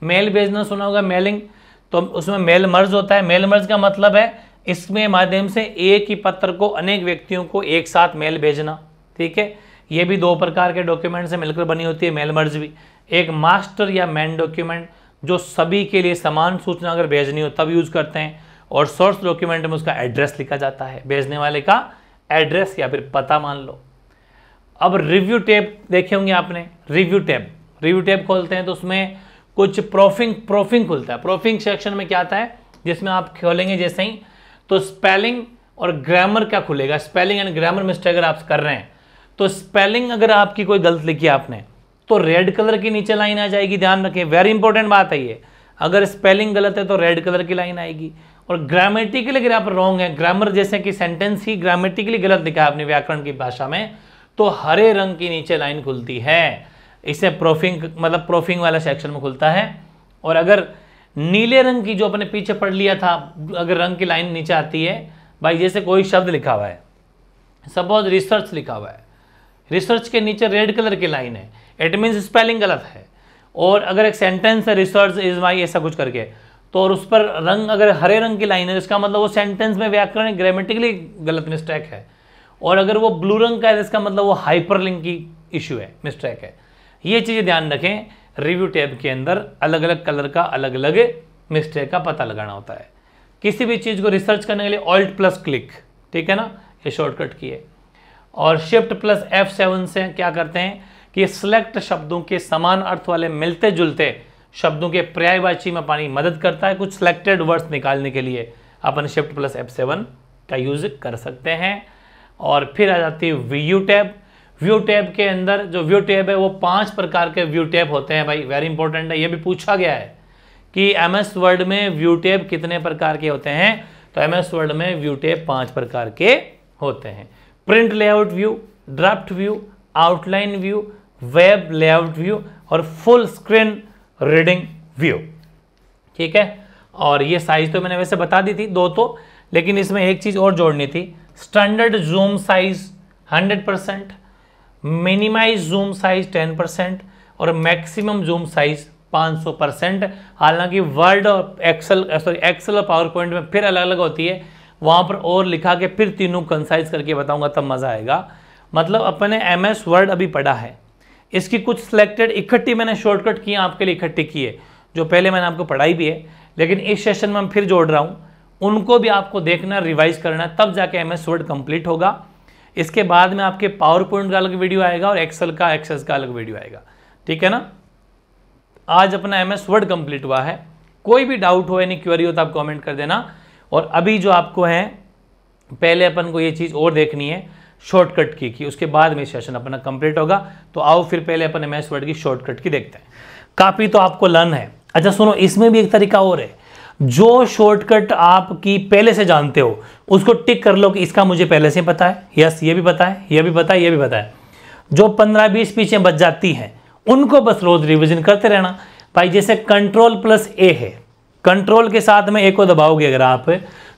मेल भेजना सुना होगा, मेलिंग, तो उसमें मेल मर्ज होता है। मेल मर्ज का मतलब है इसमें माध्यम से एक ही पत्र को अनेक व्यक्तियों को एक साथ मेल भेजना। ठीक है, ये भी 2 प्रकार के डॉक्यूमेंट से मिलकर बनी होती है मेल मर्ज भी। एक मास्टर या मैन डॉक्यूमेंट जो सभी के लिए समान सूचना अगर भेजनी हो तब यूज करते हैं, और सोर्स डॉक्यूमेंट में उसका एड्रेस लिखा जाता है, भेजने वाले का एड्रेस या फिर पता मान लो। अब रिव्यू टैब देखे होंगे आपने, रिव्यू टैब, रिव्यू टैब खोलते हैं तो उसमें कुछ प्रोफिंग खुलता है। प्रोफिंग सेक्शन में क्या आता है, जिसमें आप खोलेंगे जैसे ही तो स्पेलिंग और ग्रामर का खुलेगा। स्पेलिंग एंड ग्रामर मिस्टेक अगर आप कर रहे हैं तो स्पेलिंग अगर आपकी कोई गलत लिखी आपने तो रेड कलर की नीचे लाइन आ जाएगी, ध्यान रखें, वेरी इंपॉर्टेंट बात है ये। अगर स्पेलिंग गलत है तो रेड कलर की लाइन आएगी। और ग्रामेटिकली अगर आप रॉन्ग है, ग्रामर जैसे कि सेंटेंस ही ग्रामेटिकली गलत लिखा है आपने व्याकरण की भाषा में, तो हरे रंग की नीचे लाइन खुलती है, इसे प्रोफिंग मतलब प्रोफिंग वाला सेक्शन में खुलता है। और अगर नीले रंग की जो अपने पीछे पढ़ लिया था अगर रंग की लाइन नीचे आती है, भाई जैसे कोई शब्द लिखा हुआ है, सपोज रिसर्च लिखा हुआ है, रिसर्च के नीचे रेड कलर की लाइन है, इट मीन्स स्पेलिंग गलत है। और अगर एक सेंटेंस है रिसर्च इज माई ऐसा कुछ करके, तो और उस पर रंग अगर हरे रंग की लाइन है, इसका मतलब वो सेंटेंस में व्याकरण ग्रामेटिकली गलत मिस्टेक है। और अगर वो ब्लू रंग का है इसका मतलब वो हाइपरलिंक की इश्यू है, मिस्टेक है। ये चीज़ें ध्यान रखें। रिव्यू टैब के अंदर अलग अलग कलर का अलग अलग मिस्टेक का पता लगाना होता है। किसी भी चीज़ को रिसर्च करने के लिए ऑल्ट प्लस क्लिक, ठीक है ना, ये शॉर्टकट की है। और शिफ्ट प्लस F7 से क्या करते हैं कि सिलेक्ट शब्दों के समान अर्थ वाले मिलते जुलते शब्दों के पर्यायवाची में पानी मदद करता है। कुछ सिलेक्टेड वर्ड्स निकालने के लिए अपन शिफ्ट प्लस F7 का यूज़ कर सकते हैं। और फिर आ जाती है व्यू टैब। व्यू टैब के अंदर जो व्यू टैब है वो 5 प्रकार के व्यू टैब होते हैं भाई, वेरी इंपॉर्टेंट है। ये भी पूछा गया है कि MS वर्ड में व्यू टैब कितने प्रकार के होते हैं, तो MS वर्ड में व्यू टैब 5 प्रकार के होते हैं। Print layout view, draft view, outline view, web layout view और फुल स्क्रीन रीडिंग व्यू, ठीक है। और ये साइज तो मैंने वैसे बता दी थी 2 तो, लेकिन इसमें एक चीज़ और जोड़नी थी, standard zoom size 100%, minimise zoom size 10% और मैक्सिमम जूम साइज 500%। हालांकि वर्ड और एक्सेल और पावरपॉइंट में फिर अलग अलग होती है, वहाँ पर और लिखा के फिर तीनों कंसाइज करके बताऊँगा तब मज़ा आएगा। मतलब अपन ने MS वर्ड अभी पढ़ा है, इसकी कुछ सिलेक्टेड इकट्ठी मैंने शॉर्टकट किए आपके लिए, इकट्ठी किए जो पहले मैंने आपको पढ़ाई भी है, लेकिन इस सेशन में मैं फिर जोड़ रहा हूँ, उनको भी आपको देखना, रिवाइज करना, तब जाके MS वर्ड कंप्लीट होगा। इसके बाद में आपके पावरपॉइंट का अलग वीडियो आएगा और एक्सेल का, एक्सेस का अलग वीडियो आएगा, ठीक है ना। आज अपना MS वर्ड कंप्लीट हुआ है। कोई भी डाउट हो, यानी क्वेरी हो तो आप कमेंट कर देना। और अभी जो आपको है, पहले अपन को ये चीज़ और देखनी है शॉर्टकट की, उसके बाद में सेशन अपना कंप्लीट होगा। तो आओ फिर पहले अपन MS वर्ड की शॉर्टकट की देखते हैं। काफ़ी तो आपको लर्न है। अच्छा सुनो, इसमें भी एक तरीका और है, जो शॉर्टकट आपकी पहले से जानते हो उसको टिक कर लो कि इसका मुझे पहले से पता है, यस ये भी पता है, ये भी पता है, ये भी पता है। जो 15-20 पीछे बच जाती हैं उनको बस रोज रिवीजन करते रहना भाई। जैसे Ctrl+A है, कंट्रोल के साथ में A को दबाओगे अगर आप,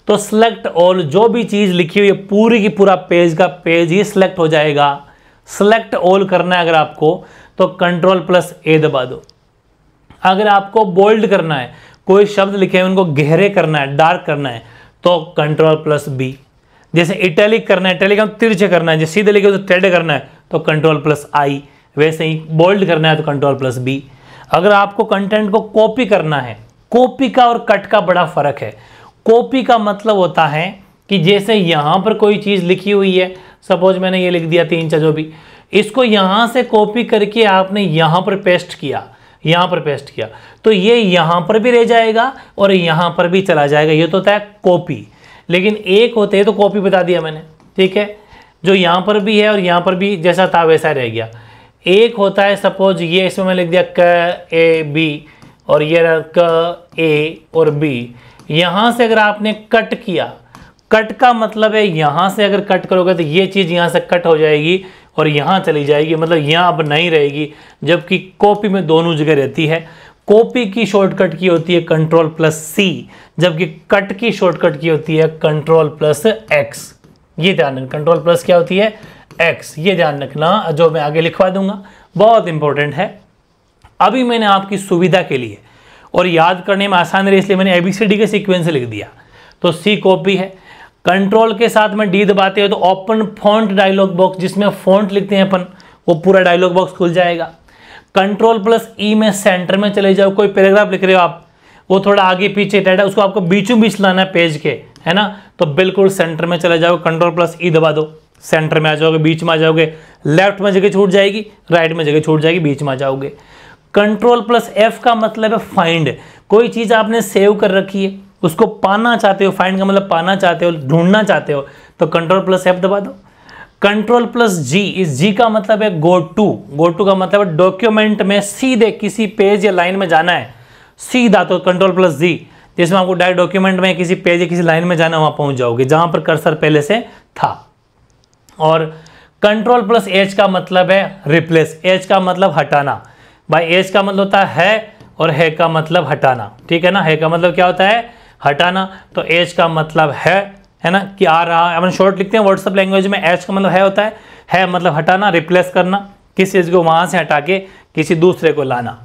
तो सिलेक्ट ऑल, जो भी चीज़ लिखी हुई है पूरी की पूरा पेज का पेज ही सिलेक्ट हो जाएगा। सिलेक्ट ऑल करना है अगर आपको तो Ctrl+A दबा दो। अगर आपको बोल्ड करना है, कोई शब्द लिखे हैं उनको गहरे करना है, डार्क करना है, तो Ctrl+B। जैसे इटैलिक करना है, इटैलिक तिरछे करना है, जैसे सीधे लिखे तो टेढ़े करना है तो Ctrl+I। वैसे ही बोल्ड करना है तो Ctrl+B। अगर आपको कंटेंट को कॉपी करना है, कॉपी का और कट का बड़ा फर्क है। कॉपी का मतलब होता है कि जैसे यहाँ पर कोई चीज़ लिखी हुई है, सपोज मैंने ये लिख दिया 3 जो भी, इसको यहाँ से कॉपी करके आपने यहाँ पर पेस्ट किया, यहाँ पर पेस्ट किया, तो ये यहाँ पर भी रह जाएगा और यहाँ पर भी चला जाएगा। ये तो होता है कॉपी। लेकिन एक होते हैं तो कॉपी बता दिया मैंने, ठीक है, जो यहाँ पर भी है और यहाँ पर भी जैसा था वैसा रह गया। एक होता है सपोज ये, इसमें मैं लिख दिया K A B और ये K A और B। यहाँ से अगर आपने कट किया, कट का मतलब है यहाँ से अगर कट करोगे तो ये चीज़ यहाँ से कट हो जाएगी और यहाँ चली जाएगी, मतलब यहाँ अब नहीं रहेगी। जबकि कॉपी में दोनों जगह रहती है। कॉपी की शॉर्टकट की होती है Ctrl+C, जबकि कट की शॉर्टकट की होती है Ctrl+X। ये ध्यान रखना, Ctrl+ क्या होती है, X, ये ध्यान रखना, जो मैं आगे लिखवा दूंगा, बहुत इंपॉर्टेंट है। अभी मैंने आपकी सुविधा के लिए और याद करने में आसान रहे इसलिए मैंने ABCD के सीक्वेंस से लिख दिया। तो C कॉपी है। कंट्रोल के साथ में D दबाते हो तो ओपन फॉन्ट डायलॉग बॉक्स, जिसमें फॉन्ट लिखते हैं अपन, वो पूरा डायलॉग बॉक्स खुल जाएगा। Ctrl+E में सेंटर में चले जाओ। कोई पैराग्राफ लिख रहे हो आप, वो थोड़ा आगे पीछे टेढ़ा, उसको आपको बीचों बीच लाना है पेज के, है ना, तो बिल्कुल सेंटर में चले जाओ, Ctrl+E दबा दो, सेंटर में आ जाओगे, बीच में आ जाओगे। लेफ्ट में जगह छूट जाएगी, राइट में जगह छूट जाएगी, बीच में आ जाओगे। Ctrl+F का मतलब है फाइंड। कोई चीज़ आपने सेव कर रखी है, उसको पाना चाहते हो, फाइंड का मतलब पाना चाहते हो, ढूंढना चाहते हो, तो Ctrl+F दबा दो। Ctrl+G, इस G का मतलब है गो टू। गो टू का मतलब है डॉक्यूमेंट में सीधे किसी पेज या लाइन में जाना है सीधा, तो Ctrl+G, जिसमें आपको डायरेक्ट डॉक्यूमेंट में किसी पेज या किसी लाइन में जाना है, वहाँ पहुँच जाओगे जहाँ पर कर्सर पहले से था। और Ctrl+H का मतलब है रिप्लेस। H का मतलब हटाना भाई, H का मतलब होता है और है का मतलब हटाना, ठीक है ना। है का मतलब क्या होता है, हटाना, तो H का मतलब है ना, कि आ रहा है। अपन शॉर्ट लिखते हैं व्हाट्सअप लैंग्वेज में, H का मतलब है होता है मतलब हटाना, रिप्लेस करना, किसी चीज़ को वहाँ से हटा के किसी दूसरे को लाना।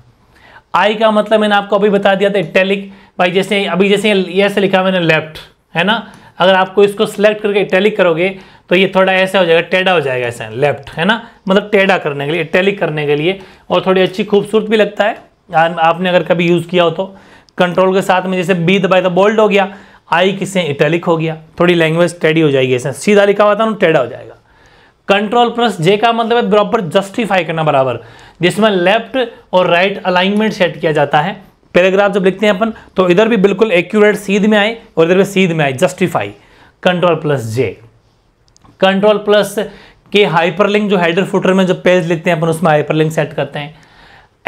I का मतलब मैंने आपको अभी बता दिया था, इटैलिक भाई, जैसे अभी जैसे ये से लिखा मैंने लेफ्ट, है ना, अगर आपको इसको सिलेक्ट करके इटैलिक करोगे तो ये थोड़ा ऐसा हो जाएगा, टेढ़ा हो जाएगा ऐसा, लेफ्ट, है ना, मतलब टेढ़ा करने के लिए, इटैलिक करने के लिए, और थोड़ी अच्छी खूबसूरत भी लगता है आपने अगर कभी यूज़ किया हो तो। कंट्रोल के साथ में जैसे बी दबाए तो बोल्ड हो गया, आई किसे इटैलिक हो गया, थोड़ी लैंग्वेज टेढ़ी हो जाएगी, ऐसे सीधा लिखा हुआ था ना टेढ़ा हो जाएगा। कंट्रोल प्लस जे का मतलब है प्रॉपर जस्टिफाई करना, बराबर, जिसमें लेफ्ट और राइट अलाइनमेंट सेट किया जाता है। पैराग्राफ जब लिखते हैं अपन तो इधर भी बिल्कुल एक्यूरेट सीध में आए और इधर भी सीध में आए, justify, control plus J. Control plus K hyperlink, जो हेडर फुटर में जो पेज लिखते हैं अपन उसमें हाइपरलिंक सेट करते हैं।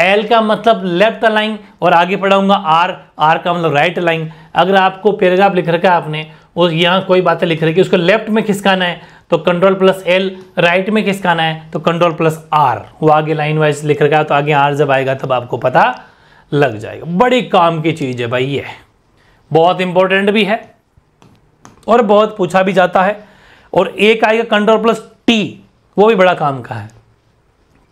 एल का मतलब लेफ्ट अलाइन और आगे पढ़ाऊंगा आर, आर का मतलब राइट अलाइन। अगर आपको पैराग्राफ लिख रखा है आपने और यहाँ कोई बातें लिख रखी है उसको लेफ्ट में खिसकाना है तो कंट्रोल प्लस एल, राइट में खिसकाना है तो कंट्रोल प्लस आर, वो आगे लाइन वाइज लिख रखा है तो आगे आर जब आएगा तब आपको पता लग जाएगा। बड़ी काम की चीज़ है भाई ये, बहुत इंपॉर्टेंट भी है और बहुत पूछा भी जाता है। और एक आएगा कंट्रोल प्लस टी, वो भी बड़ा काम का है।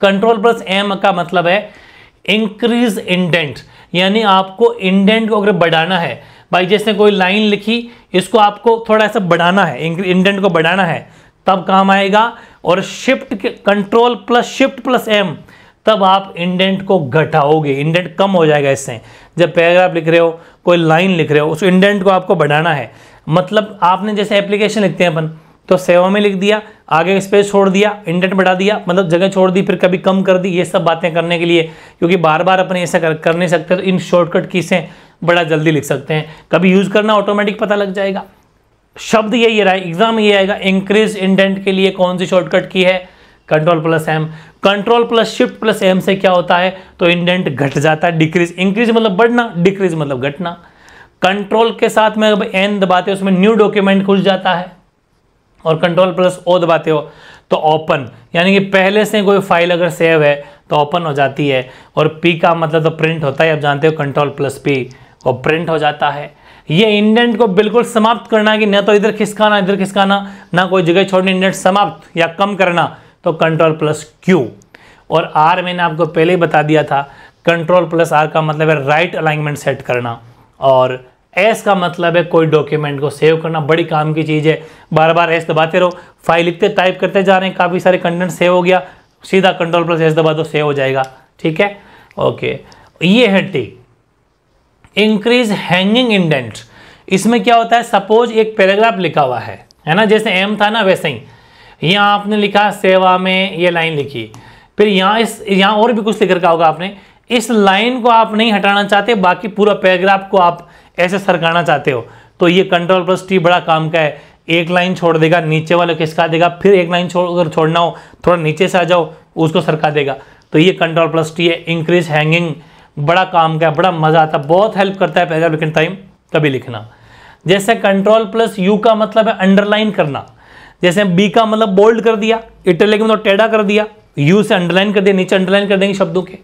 कंट्रोल प्लस एम का मतलब है इंक्रीज इंडेंट, यानी आपको इंडेंट को अगर बढ़ाना है भाई, जैसे कोई लाइन लिखी इसको आपको थोड़ा सा बढ़ाना है, इंडेंट को बढ़ाना है तब काम आएगा। और शिफ्ट के control plus shift plus M, तब आप इंडेंट को घटाओगे, इंडेंट कम हो जाएगा इससे। जब पैराग्राफ लिख रहे हो, कोई लाइन लिख रहे हो, उस इंडेंट को आपको बढ़ाना है, मतलब आपने जैसे एप्लीकेशन लिखते हैं अपन तो सेवा में लिख दिया, आगे स्पेस छोड़ दिया, इंडेंट बढ़ा दिया, मतलब जगह छोड़ दी, फिर कभी कम कर दी, ये सब बातें करने के लिए, क्योंकि बार बार अपन ऐसा कर नहीं सकते तो इन शॉर्टकट की से बड़ा जल्दी लिख सकते हैं, कभी यूज़ करना ऑटोमेटिक पता लग जाएगा। शब्द यही रहा, एग्जाम में ये आएगा, इंक्रीज इंडेंट के लिए कौन सी शॉर्टकट की है, control plus M. Control plus shift plus M से क्या होता है तो इंडेंट घट जाता है, डिक्रीज, इंक्रीज मतलब बढ़ना, डिक्रीज मतलब घटना। कंट्रोल के साथ में अब एन दबाते हो उसमें न्यू डॉक्यूमेंट खुल जाता है, और कंट्रोल प्लस ओ दबाते हो तो ओपन, यानी कि पहले से कोई फाइल अगर सेव है तो ओपन हो जाती है। और पी का मतलब तो प्रिंट होता है, आप जानते हो, कंट्रोल प्लस पी, और प्रिंट हो जाता है। ये इंडेंट को बिल्कुल समाप्त करना है कि ना तो इधर खिसकाना इधर खिसकाना, ना कोई जगह छोड़नी, इंडेंट समाप्त या कम करना तो कंट्रोल प्लस क्यू। और आर मैंने आपको पहले ही बता दिया था, कंट्रोल प्लस आर का मतलब है राइट अलाइनमेंट सेट करना। और एस का मतलब है कोई डॉक्यूमेंट को सेव करना, बड़ी काम की चीज़ है, बार बार एस दबाते रहो, फाइल लिखते टाइप करते जा रहे हैं, काफ़ी सारे कंटेंट सेव हो गया, सीधा कंट्रोल प्लस एस दबा दो सेव हो जाएगा, ठीक है, ओके। ये है टी, इंक्रीज हैंगिंग इंडेंट। इसमें क्या होता है, सपोज एक पैराग्राफ लिखा हुआ है ना, जैसे एम था ना वैसे ही, यहाँ आपने लिखा सेवा में ये लाइन लिखी, फिर यहाँ यहाँ और भी कुछ लिख रखा होगा आपने, इस लाइन को आप नहीं हटाना चाहते, बाकी पूरा पैराग्राफ को आप ऐसे सरकाना चाहते हो, तो ये कंट्रोल प्लस टी बड़ा काम का है, एक लाइन छोड़ देगा, नीचे वाले खिसका देगा, फिर एक लाइन अगर छोड़ना हो थोड़ा नीचे से आ जाओ उसको सरका देगा, तो ये कंट्रोल प्लस टी है। इंक्रीज हैंगिंग बड़ा काम का है, बड़ा मज़ा आता है, बहुत हेल्प करता है पैराग्राफ लिखने टाइम कभी लिखना। जैसे कंट्रोल प्लस यू का मतलब है अंडरलाइन करना, जैसे बी का मतलब बोल्ड कर दिया, इटैलिक मतलब टेढ़ा कर दिया, यू से अंडरलाइन कर दिया, नीचे अंडरलाइन कर देंगे शब्दों के।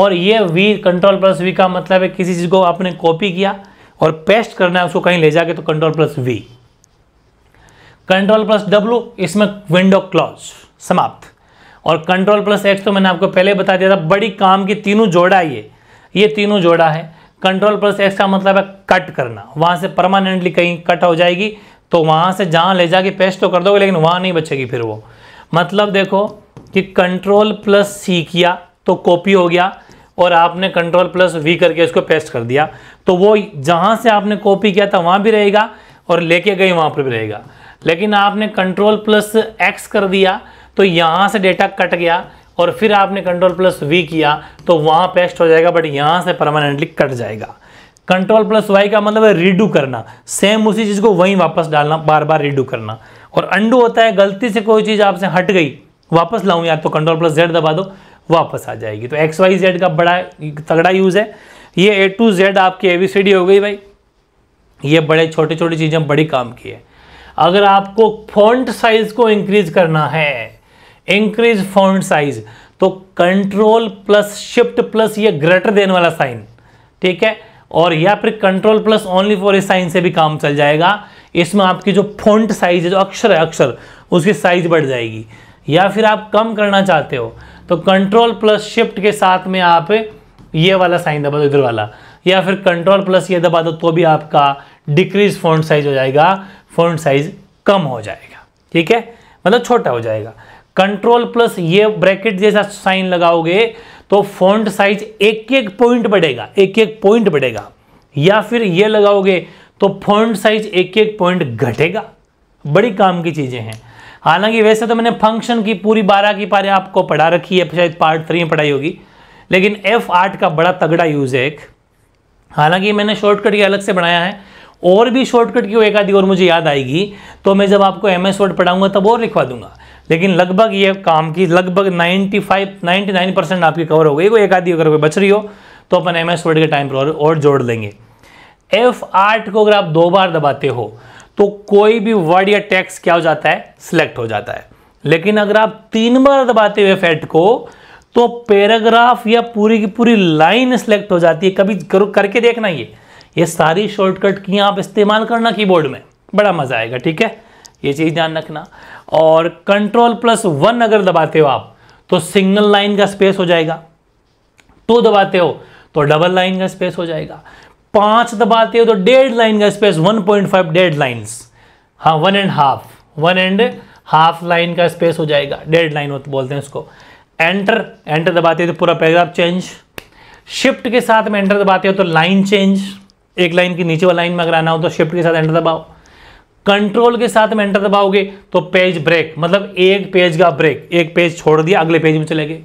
और ये वी, कंट्रोल प्लस वी का मतलब है किसी चीज़ को आपने कॉपी किया और पेस्ट करना है उसको कहीं ले जाके, तो control plus V. Control plus W, इसमें विंडो क्लोज, समाप्त। और कंट्रोल प्लस एक्स तो मैंने आपको पहले बता दिया था, बड़ी काम की, तीनों जोड़ा है ये तीनों जोड़ा है। कंट्रोल प्लस एक्स का मतलब है कट करना, वहाँ से परमानेंटली कहीं कट हो जाएगी तो वहाँ से जहाँ ले जाके पेस्ट तो कर दोगे लेकिन वहाँ नहीं बचेगी फिर वो, मतलब देखो कि कंट्रोल प्लस सी किया तो कॉपी हो गया और आपने कंट्रोल प्लस वी करके उसको पेस्ट कर दिया, तो वो जहाँ से आपने कॉपी किया था वहाँ भी रहेगा और लेके गई वहाँ पर भी रहेगा। लेकिन आपने कंट्रोल प्लस एक्स कर दिया तो यहाँ से डेटा कट गया और फिर आपने कंट्रोल प्लस वी किया तो वहाँ पेस्ट हो जाएगा बट यहाँ से परमानेंटली कट जाएगा। कंट्रोल प्लस वाई का मतलब है रीडू करना, सेम उसी चीज़ को वहीं वापस डालना, बार बार रीडू करना। और अंडू होता है गलती से कोई चीज़ आपसे हट गई वापस लाऊं यार, तो कंट्रोल प्लस जेड दबा दो वापस आ जाएगी। तो एक्स वाई जेड का बड़ा तगड़ा यूज़ है। ये ए टू जेड आपकी ABCD हो गई भाई, ये बड़े छोटे छोटे चीज़ें बड़ी काम की है। अगर आपको फॉन्ट साइज़ को इंक्रीज करना है, इंक्रीज फॉन्ट साइज, तो कंट्रोल प्लस शिफ्ट प्लस ये ग्रेटर देन वाला साइन, ठीक है, और या फिर कंट्रोल प्लस ओनली फॉर इस साइन से भी काम चल जाएगा। इसमें आपकी जो फॉन्ट साइज है, जो अक्षर है अक्षर, उसकी साइज बढ़ जाएगी। या फिर आप कम करना चाहते हो तो कंट्रोल प्लस शिफ्ट के साथ में आप ये वाला साइन दबा दो, इधर वाला, या फिर कंट्रोल प्लस ये दबा दो तो भी आपका डिक्रीज फॉन्ट साइज हो जाएगा, फॉन्ट साइज कम हो जाएगा, ठीक है। मतलब छोटा हो जाएगा। कंट्रोल प्लस ये ब्रैकेट जैसा साइन लगाओगे तो फॉन्ट साइज एक एक पॉइंट बढ़ेगा, एक एक पॉइंट बढ़ेगा। या फिर ये लगाओगे तो फॉन्ट साइज एक एक पॉइंट घटेगा। बड़ी काम की चीज़ें हैं। हालांकि वैसे तो मैंने फंक्शन की पूरी 12 की पारे आपको पढ़ा रखी है, शायद पार्ट 3 में पढ़ाई होगी, लेकिन F8 का बड़ा तगड़ा यूज़ है एक। हालांकि मैंने शॉर्टकट के अलग से बनाया है और भी शॉर्टकट की एक आधी और मुझे याद आएगी तो मैं जब आपको MS वर्ड पढ़ाऊंगा तब और लिखवा दूंगा, लेकिन लगभग ये काम की लगभग 99% आपकी कवर हो गई। कोई एक आधी अगर कोई बच रही हो तो अपन MS वर्ड के टाइम पर और जोड़ लेंगे। F8 को अगर आप 2 बार दबाते हो तो कोई भी वर्ड या टेक्स्ट क्या हो जाता है, सिलेक्ट हो जाता है। लेकिन अगर आप 3 बार दबाते हुए F8 को तो पैराग्राफ या पूरी की पूरी लाइन सिलेक्ट हो जाती है। कभी करके देखना ये सारी शॉर्टकट की आप इस्तेमाल करना कीबोर्ड में, बड़ा मज़ा आएगा। ठीक है, ये चीज़ ध्यान रखना। और कंट्रोल +1 अगर दबाते हो आप तो सिंगल लाइन का स्पेस हो जाएगा, 2 दबाते हो तो डबल लाइन का स्पेस हो जाएगा, 5 दबाते हो तो 1.5 लाइन का स्पेस, 1.5 1.5 लाइन्स, हाँ 1.5 लाइन का स्पेस हो जाएगा, 1.5 लाइन बोलते हैं उसको। एंटर दबाते हो तो पूरा पैराग्राफ चेंज, शिफ्ट के साथ में एंटर दबाते हो तो लाइन चेंज, एक लाइन की नीचे वाली लाइन में अगर आना हो तो शिफ्ट के साथ एंटर दबाओ। कंट्रोल के साथ में एंटर दबाओगे तो पेज ब्रेक, मतलब एक पेज का ब्रेक, एक पेज छोड़ दिया अगले पेज में चले गए,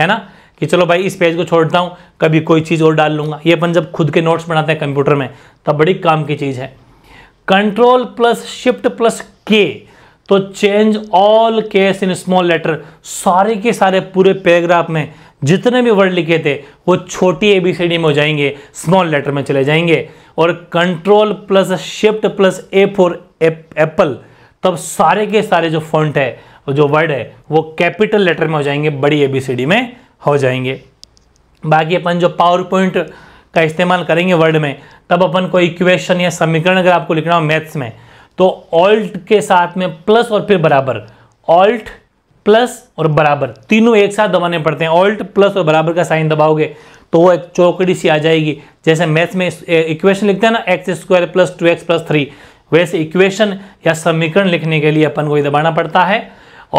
है ना, कि चलो भाई इस पेज को छोड़ता हूँ, कभी कोई चीज़ और डाल लूँगा। ये अपन जब खुद के नोट्स बनाते हैं कंप्यूटर में तब बड़ी काम की चीज़ है। कंट्रोल +Shift +K तो change all case in small letter, सारे के सारे पूरे पैराग्राफ में जितने भी वर्ड लिखे थे वो छोटी ABCD में हो जाएंगे, स्मॉल लेटर में चले जाएंगे। और control +Shift + A for apple तब सारे के सारे जो फॉन्ट है, जो वर्ड है वो कैपिटल लेटर में हो जाएंगे, बड़ी ABCD में हो जाएंगे। बाकी अपन जो पावरपॉइंट का इस्तेमाल करेंगे वर्ड में, तब अपन कोई इक्वेशन या समीकरण अगर आपको लिखना हो मैथ्स में तो ऑल्ट के साथ में प्लस और फिर बराबर, ऑल्ट प्लस और बराबर तीनों एक साथ दबाने पड़ते हैं। ऑल्ट प्लस और बराबर का साइन दबाओगे तो वो एक चौकड़ी सी आ जाएगी। जैसे मैथ्स में इक्वेशन लिखते हैं ना, x² + 2x + 3, वैसे इक्वेशन या समीकरण लिखने के लिए अपन को ये दबाना पड़ता है।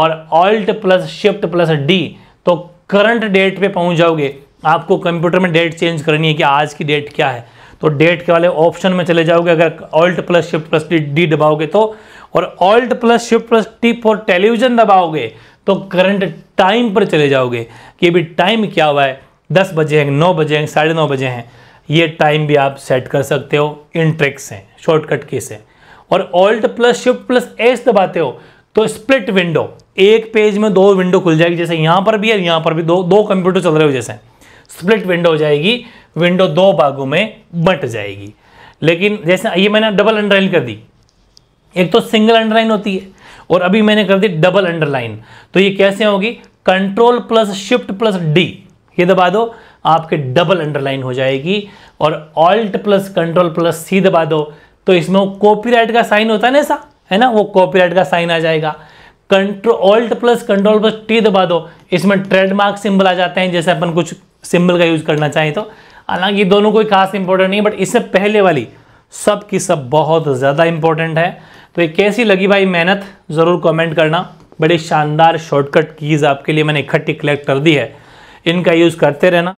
और ऑल्ट + Shift + D तो करंट डेट पे पहुंच जाओगे। आपको कंप्यूटर में डेट चेंज करनी है कि आज की डेट क्या है, तो डेट के वाले ऑप्शन में चले जाओगे अगर ऑल्ट + Shift + D दबाओगे तो, और alt + Shift + T for television दबाओगे तो करंट टाइम पर चले जाओगे कि अभी टाइम क्या हुआ है, 10 बजे हैं, 9 बजे हैं, 9:30 बजे हैं। ये टाइम भी आप सेट कर सकते हो, इन ट्रिक्स हैं, शॉर्टकट कीज़ हैं। और ऑल्ट + Shift + S दबाते हो तो स्प्लिट विंडो, एक पेज में 2 विंडो खुल जाएगी, जैसे यहाँ पर भी है, यहाँ पर भी दो कंप्यूटर चल रहे हो, जैसे स्प्लिट विंडो हो जाएगी, विंडो 2 भागों में बंट जाएगी। लेकिन जैसे ये मैंने डबल अंडरलाइन कर दी, एक तो सिंगल अंडरलाइन होती है और अभी मैंने कर दी डबल अंडरलाइन, तो ये कैसे होगी, कंट्रोल + Shift + D ये दबा दो, आपके डबल अंडरलाइन हो जाएगी। और ऑल्ट + Ctrl + C दबा दो तो इसमें वो कॉपीराइट का साइन होता है ना, ऐसा है ना, वो कॉपीराइट का साइन आ जाएगा। ऑल्ट + Ctrl + T दबा दो, इसमें ट्रेडमार्क सिंबल आ जाते हैं, जैसे अपन कुछ सिंबल का यूज करना चाहें तो। हालांकि ये दोनों कोई खास इंपॉर्टेंट नहीं है, बट इससे पहले वाली सब की सब बहुत ज़्यादा इंपॉर्टेंट है। तो ये कैसी लगी भाई मेहनत, ज़रूर कमेंट करना। बड़ी शानदार शॉर्टकट कीज़ आपके लिए मैंने इकट्ठी कलेक्ट कर दी है, इनका यूज़ करते रहना।